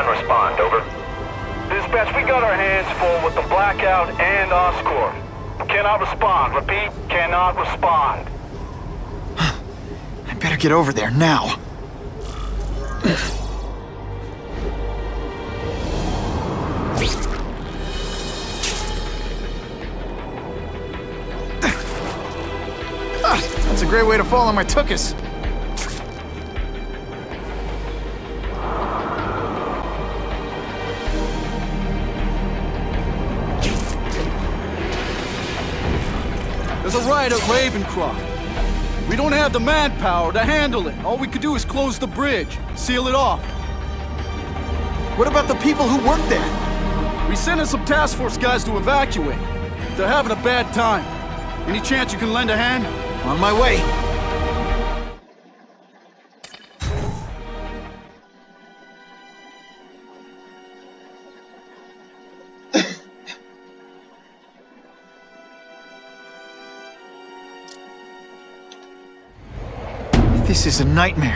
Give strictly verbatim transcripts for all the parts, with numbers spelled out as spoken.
and respond, over. Dispatch, we got our hands full with the blackout and Oscorp. Cannot respond, repeat, cannot respond. I better get over there now. That's a great way to fall on my tuchus. There's a riot at Ravencroft. We don't have the manpower to handle it. All we could do is close the bridge, seal it off. What about the people who work there? We sent in some task force guys to evacuate. They're having a bad time. Any chance you can lend a hand? On my way. This is a nightmare.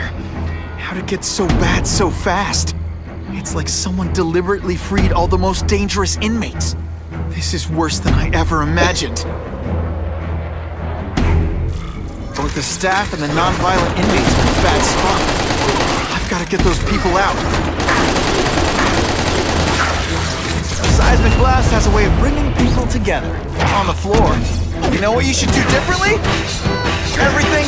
How'd it get so bad so fast? It's like someone deliberately freed all the most dangerous inmates. This is worse than I ever imagined. Both the staff and the non-violent inmates are in a bad spot. I've got to get those people out. A seismic blast has a way of bringing people together. On the floor. You know what you should do differently? Everything...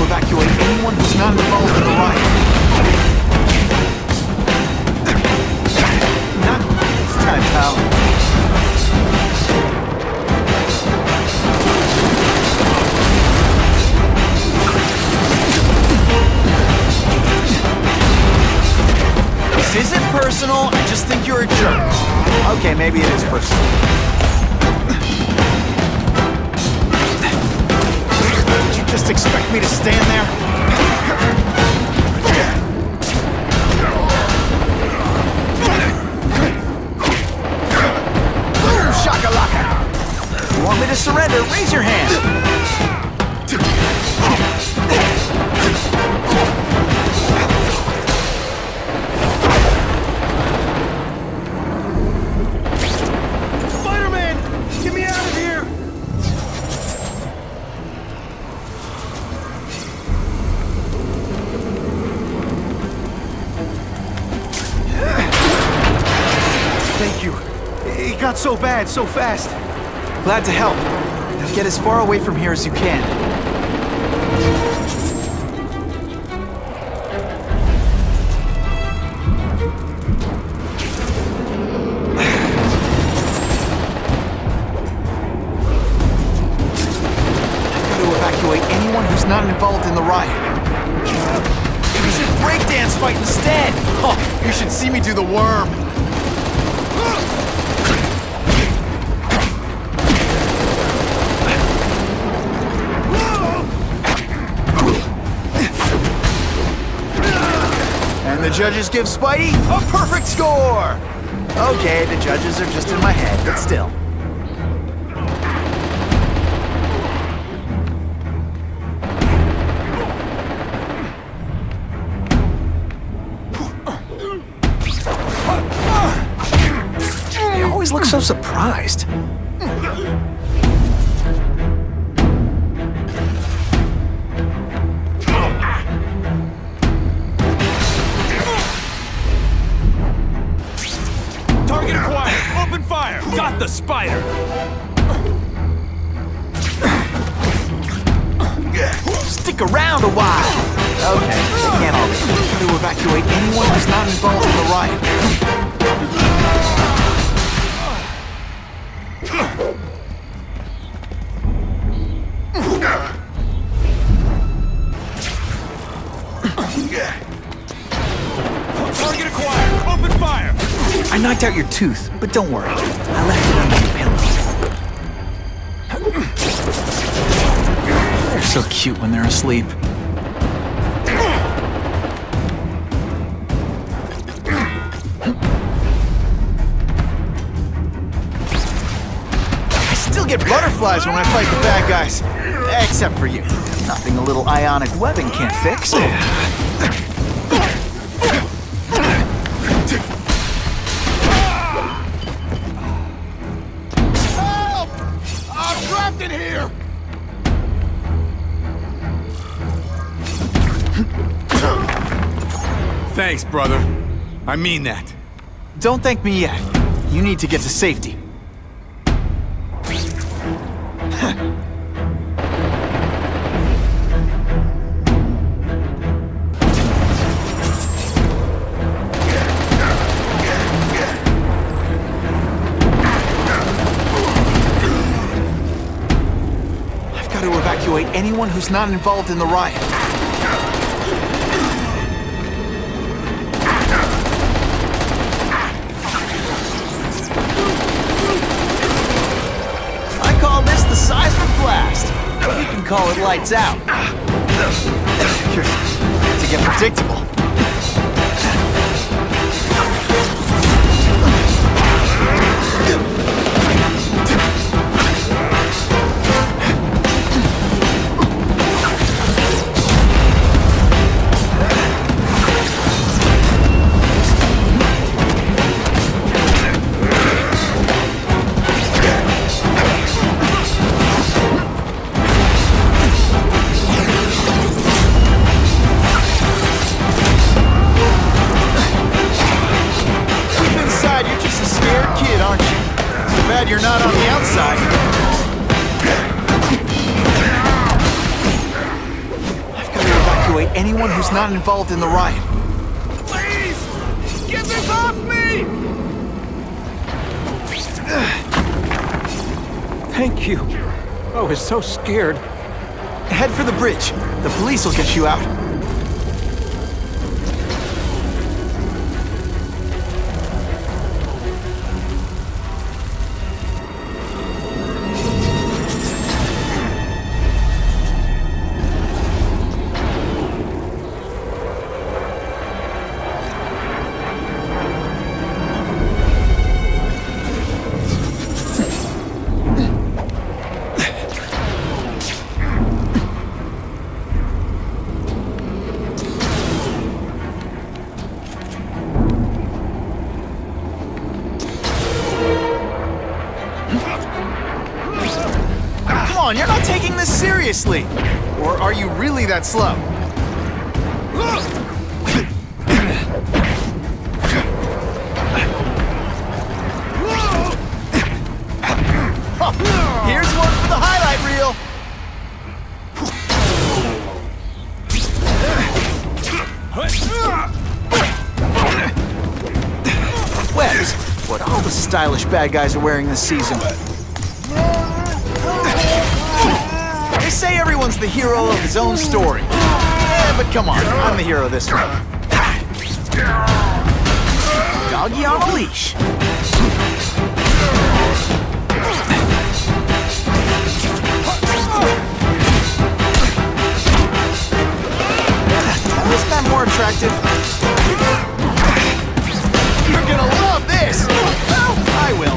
evacuate anyone who's not involved in the riot. Not this time, pal. This isn't personal, I just think you're a jerk. Okay, maybe it is personal. Just expect me to stand there? Boom, shakalaka! You want me to surrender? Raise your hand! Spider-Man! Get me out of here! It got so bad, so fast. Glad to help. Now get as far away from here as you can. I've got to evacuate anyone who's not involved in the riot. We should breakdance fight instead! Oh, you should see me do the worm. The judges give Spidey a perfect score! Okay, the judges are just in my head, but still. They always look so surprised. Got the spider! Stick around a while! Okay, we can't all be. We try to evacuate anyone who's not involved in the riot. Target acquired! Open fire! I knocked out your tooth, but don't worry. I left it under your pillow. They're so cute when they're asleep. get butterflies when I fight the bad guys. Except for you. Nothing a little ionic webbing can't fix. Help! I'm trapped in here! Thanks, brother. I mean that. Don't thank me yet. You need to get to safety. I've got to evacuate anyone who's not involved in the riot. Call it lights out. You're to get predictable. Not involved in the riot. Please! Get this off me! Thank you. I was so scared. Head for the bridge. The police will get you out. Seriously? Or are you really that slow? Here's one for the highlight reel! Webs, what all the stylish bad guys are wearing this season. They say everyone's the hero of his own story. Yeah, but come on, I'm the hero this one. Doggy on a leash. Isn't that more attractive? You're gonna love this! Well, I will.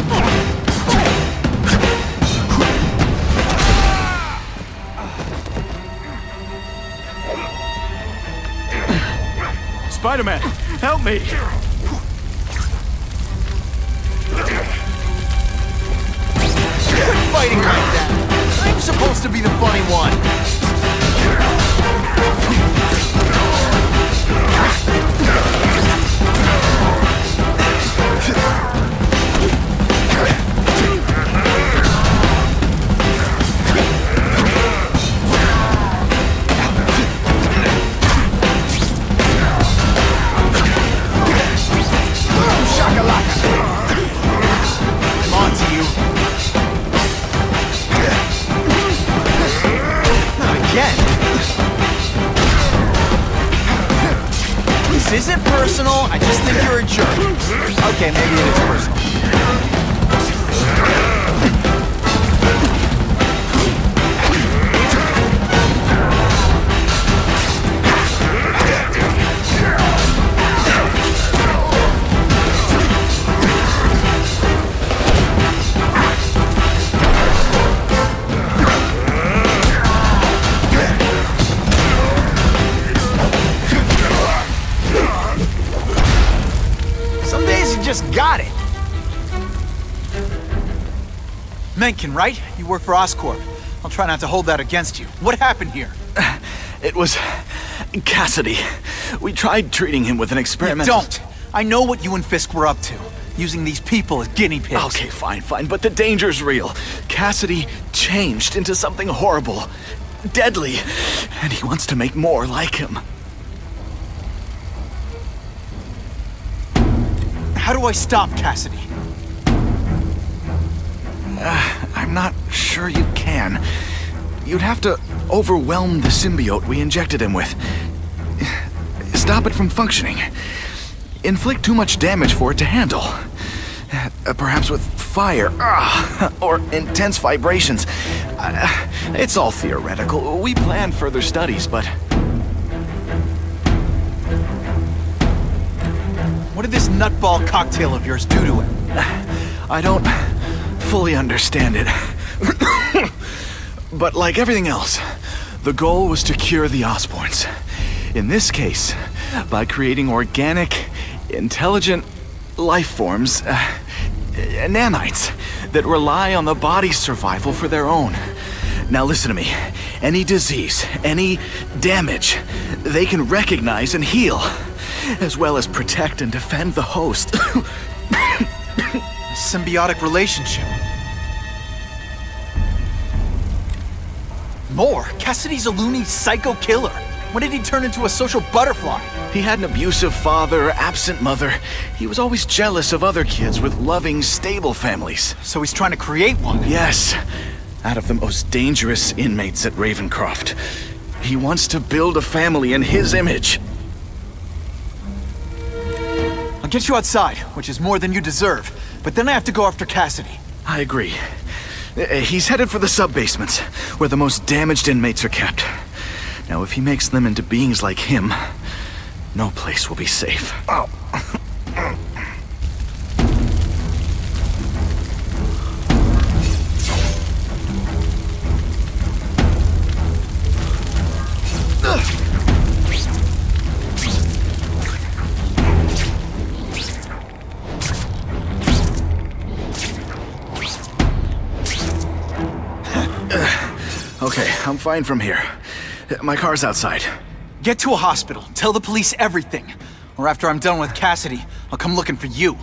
Spider-Man, help me! Quit fighting like that! I'm supposed to be the funny one. This isn't personal, I just think you're a jerk. Okay, maybe it is personal. just got it. Menken, right? You work for Oscorp. I'll try not to hold that against you. What happened here? It was Cassidy. We tried treating him with an experiment. You don't! I know what you and Fisk were up to. Using these people as guinea pigs. Okay, fine, fine, but the danger's real. Cassidy changed into something horrible, deadly, and he wants to make more like him. How do I stop Cassidy? Uh, I'm not sure you can. You'd have to overwhelm the symbiote we injected him with. Stop it from functioning. Inflict too much damage for it to handle. Uh, perhaps with fire, uh, or intense vibrations. Uh, it's all theoretical. We plan further studies, but... What did this nutball cocktail of yours do to it? I don't fully understand it. But like everything else, the goal was to cure the Osborns. In this case, by creating organic, intelligent life forms, uh, nanites, that rely on the body's survival for their own. Now listen to me. Any disease, any damage, they can recognize and heal, as well as protect and defend the host. A symbiotic relationship. More? Cassidy's a loony psycho killer. When did he turn into a social butterfly? He had an abusive father, absent mother. He was always jealous of other kids with loving, stable families. So he's trying to create one? Yes. Out of the most dangerous inmates at Ravencroft. He wants to build a family in his image. I'll get you outside, which is more than you deserve. But then I have to go after Cassidy. I agree. He's headed for the sub-basements, where the most damaged inmates are kept. Now, if he makes them into beings like him, no place will be safe. Oh. Okay, I'm fine from here. My car's outside. Get to a hospital. Tell the police everything. Or after I'm done with Cassidy, I'll come looking for you.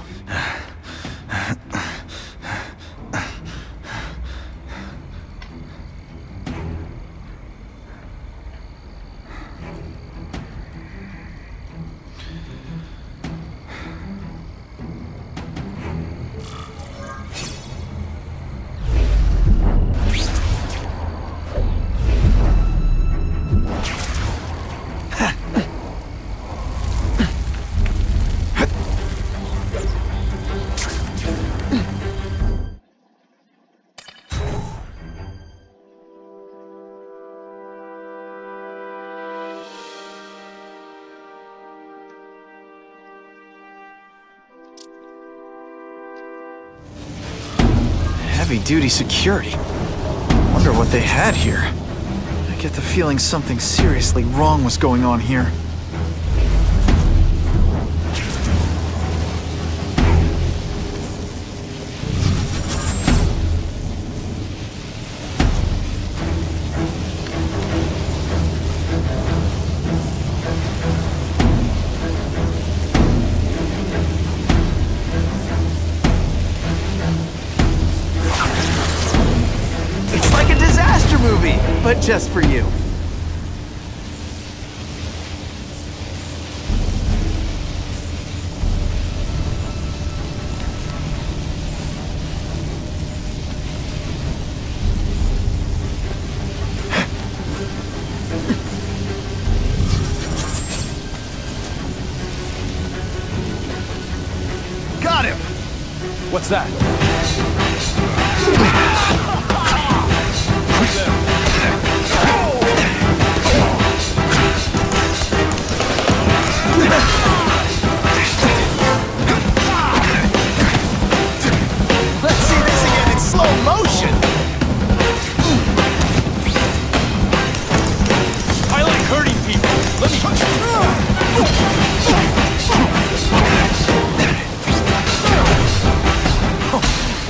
Heavy-duty security. Wonder what they had here. I get the feeling something seriously wrong was going on here. But just for you. Got him! What's that? Let me...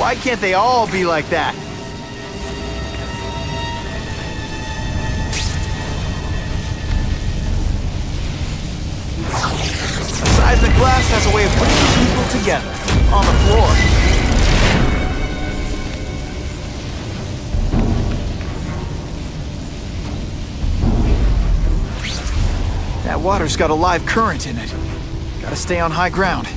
Why can't they all be like that? Seismic blast has a way of bringing people together on the floor. That water's got a live current in it. Gotta stay on high ground.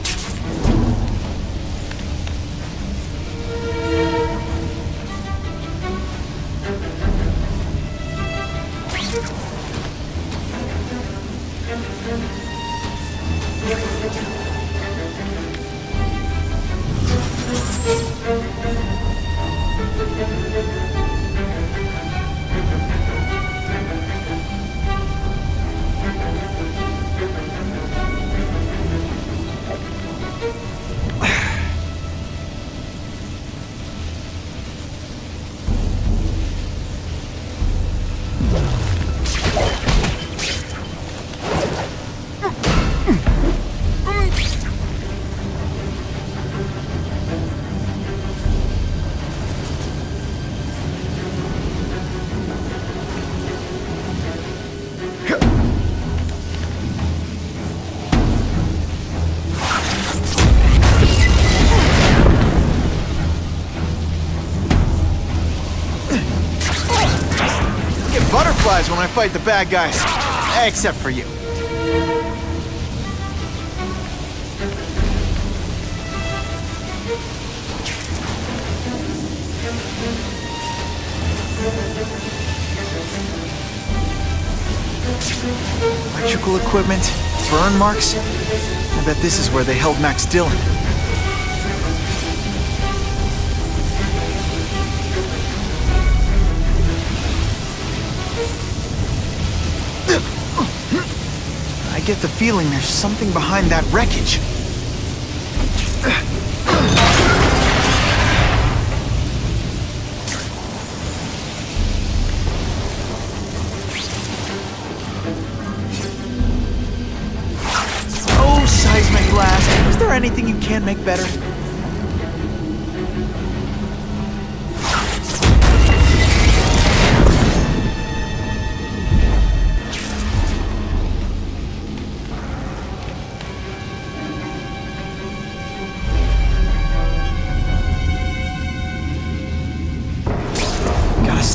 When I fight the bad guys, except for you. Electrical equipment, burn marks. I bet this is where they held Max Dillon. I get the feeling there's something behind that wreckage. Oh, seismic blast. Is there anything you can't make better?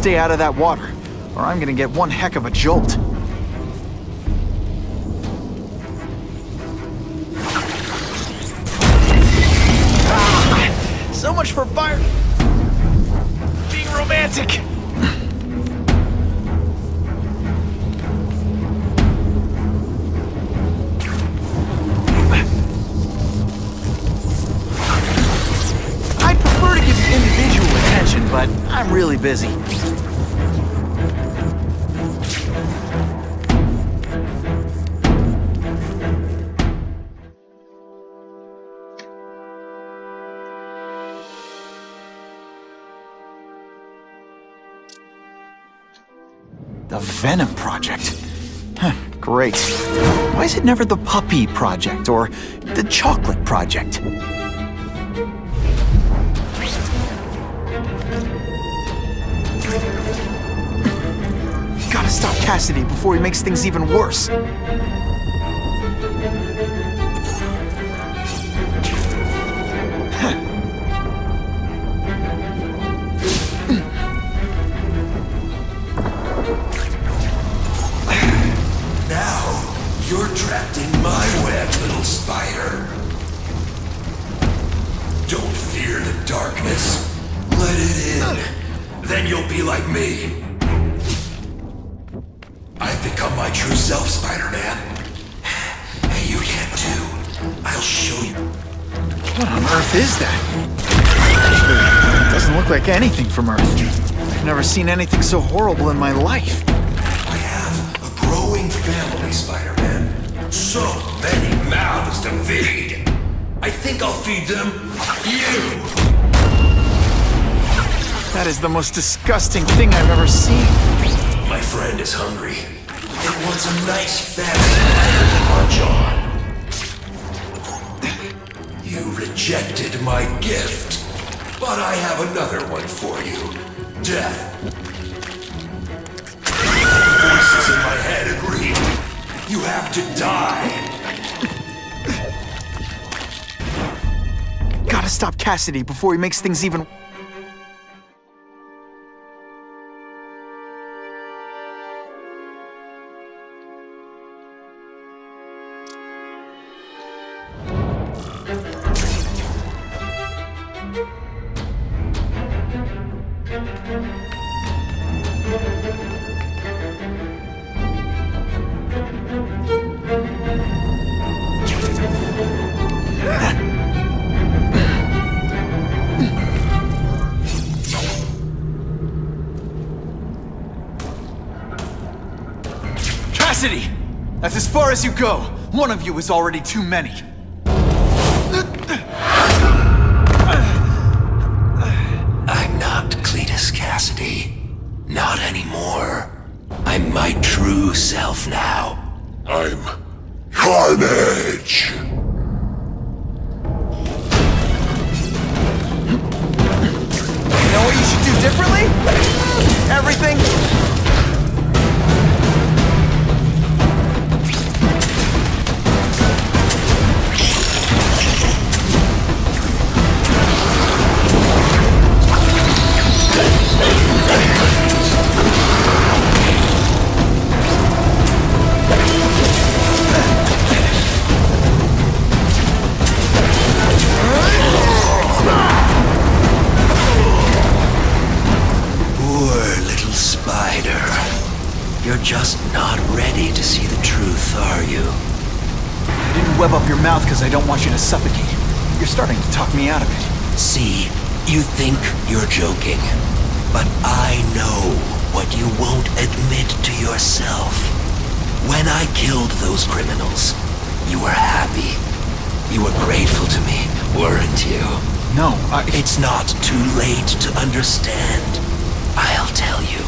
Stay out of that water, or I'm gonna get one heck of a jolt. Ah, so much for fire being romantic. I'd prefer to give individual attention, but I'm really busy. The Venom Project. Huh, great. Why is it never the Puppy Project or the Chocolate Project? Gotta stop Cassidy before he makes things even worse. Anything from Earth. I've never seen anything so horrible in my life. We have a growing family, Spider-Man. So many mouths to feed. I think I'll feed them you. That is the most disgusting thing I've ever seen. My friend is hungry. It wants a nice family to munch on. You rejected my gift. But I have another one for you. Death. The voices in my head agree. You have to die. Gotta stop Cassidy before he makes things even... Cassidy! That's as far as you go. One of you is already too many. I'm not Cletus, Cassidy. Not anymore. I'm my true self now. I'm Carnage! You know what you should do differently? Everything? You're just not ready to see the truth, are you? I didn't web up your mouth because I don't want you to suffocate. You're starting to talk me out of it. See, you think you're joking, but I know what you won't admit to yourself. When I killed those criminals, you were happy. You were grateful to me, weren't you? No, I... It's not too late to understand. I'll tell you.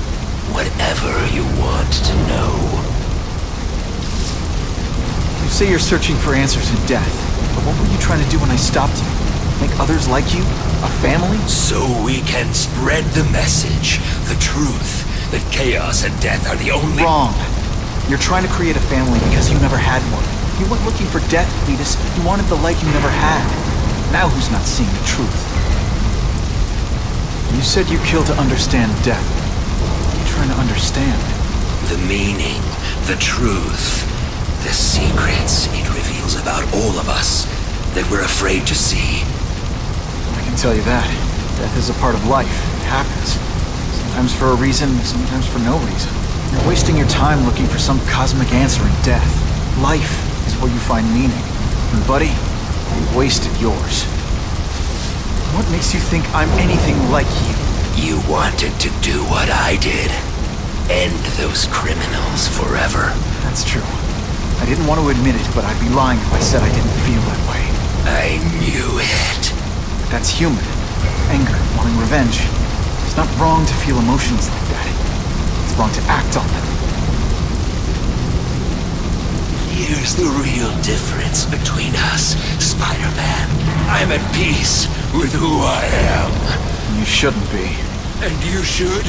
Whatever you want to know. You say you're searching for answers in death, but what were you trying to do when I stopped you? Make others like you? A family? So we can spread the message, the truth, that chaos and death are the only- Wrong. You're trying to create a family because you never had one. You weren't looking for death, Cletus. You wanted the life you never had. Now who's not seeing the truth? You said you killed to understand death. Trying to understand the meaning, the truth, the secrets it reveals about all of us that we're afraid to see. I can tell you that. Death is a part of life. It happens. Sometimes for a reason, sometimes for no reason. You're wasting your time looking for some cosmic answer in death. Life is where you find meaning. And buddy, you've wasted yours. What makes you think I'm anything like you? You wanted to do what I did. End those criminals forever. That's true. I didn't want to admit it, but I'd be lying if I said I didn't feel that way. I knew it. That's human. Anger, wanting revenge. It's not wrong to feel emotions like that. It's wrong to act on them. Here's the real difference between us, Spider-Man. I'm at peace with who I am. You shouldn't be. And you should?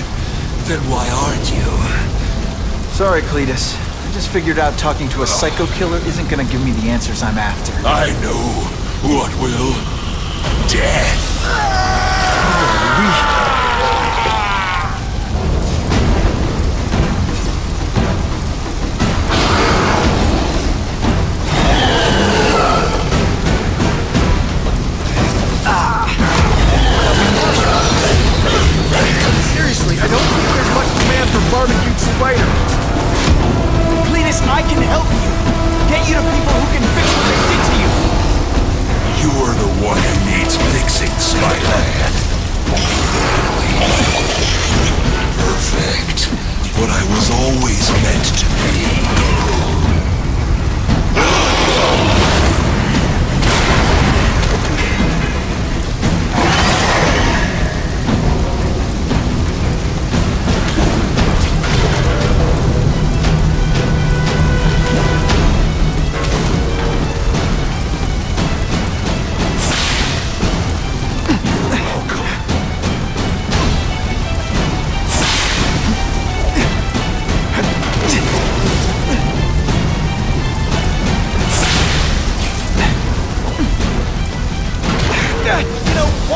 Then why aren't you? Sorry, Cletus. I just figured out talking to a psycho killer isn't gonna give me the answers I'm after. I know what will. Death. Oh, we...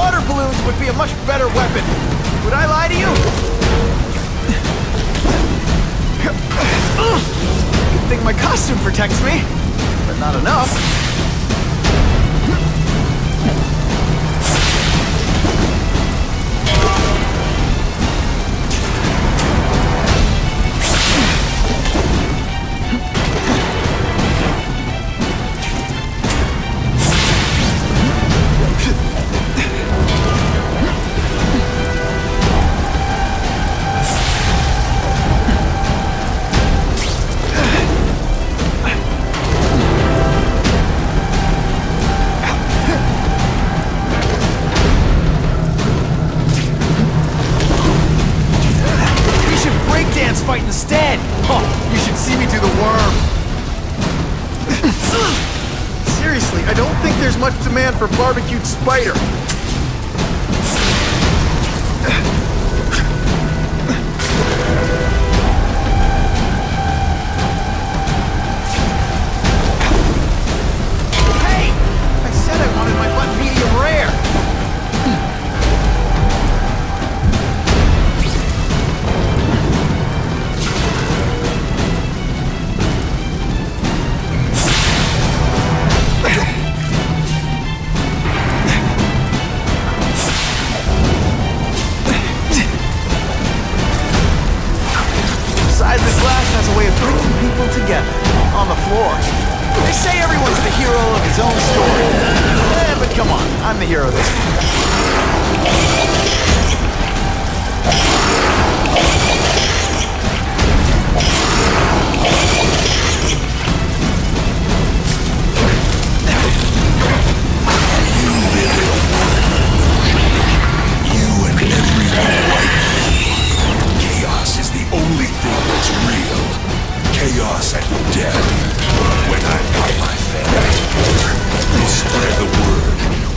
water balloons would be a much better weapon. Would I lie to you? Good thing my costume protects me, but not enough. Spider.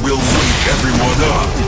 We'll wake everyone up!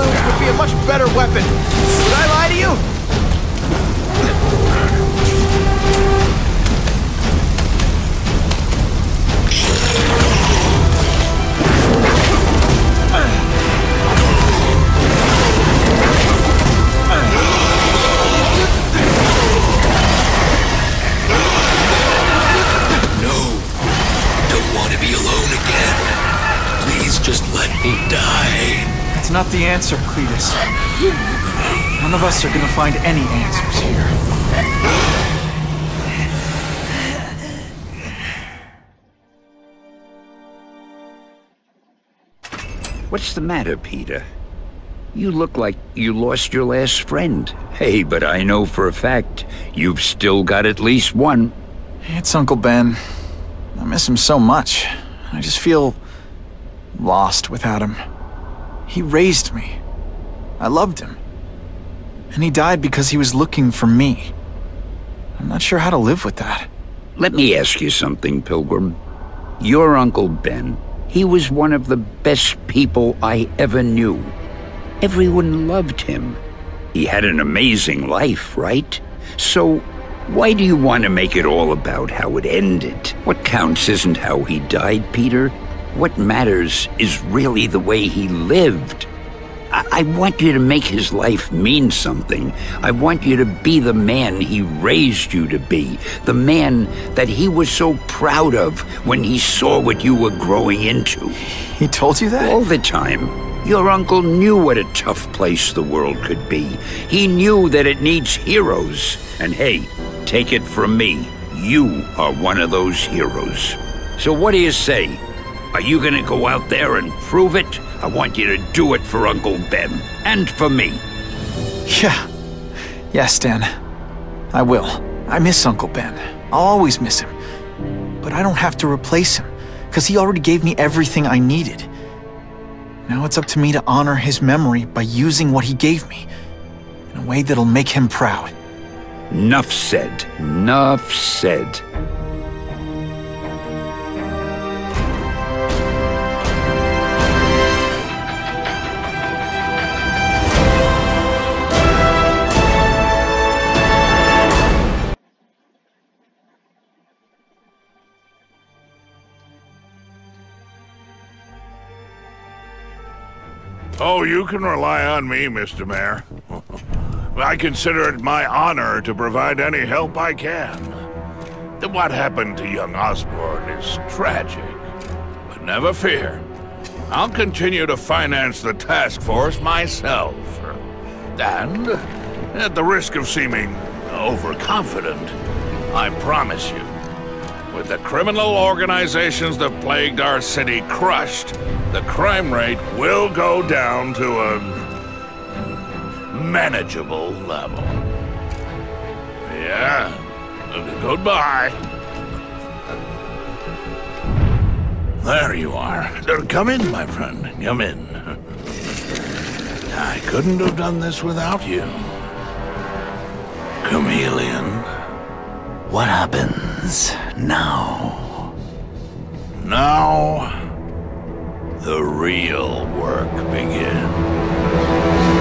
balloons would be a much better weapon. Did I lie to you? Not the answer, Cletus. None of us are gonna find any answers here. What's the matter, Peter? You look like you lost your last friend. Hey, but I know for a fact you've still got at least one. It's Uncle Ben. I miss him so much. I just feel lost without him. He raised me. I loved him. And he died because he was looking for me. I'm not sure how to live with that. Let me ask you something, Pilgrim. Your Uncle Ben, he was one of the best people I ever knew. Everyone loved him. He had an amazing life, right? So why do you want to make it all about how it ended? What counts isn't how he died, Peter. What matters is really the way he lived. I, I want you to make his life mean something. I want you to be the man he raised you to be, the man that he was so proud of when he saw what you were growing into. He told you that? All the time. Your uncle knew what a tough place the world could be. He knew that it needs heroes. And hey, take it from me, you are one of those heroes. So what do you say? Are you gonna go out there and prove it? I want you to do it for Uncle Ben, and for me. Yeah. Yes, Dan. I will. I miss Uncle Ben. I'll always miss him. But I don't have to replace him, because he already gave me everything I needed. Now it's up to me to honor his memory by using what he gave me, in a way that'll make him proud. Nuff said. Nuff said. Oh, you can rely on me, Mister Mayor. I consider it my honor to provide any help I can. What happened to young Osborn is tragic, but never fear. I'll continue to finance the task force myself. And, at the risk of seeming overconfident, I promise you, with the criminal organizations that plagued our city crushed, the crime rate will go down to a manageable level. Yeah. Goodbye. There you are. Come in, my friend. Come in. I couldn't have done this without you. Chameleon, what happened? Now, now, the real work begins.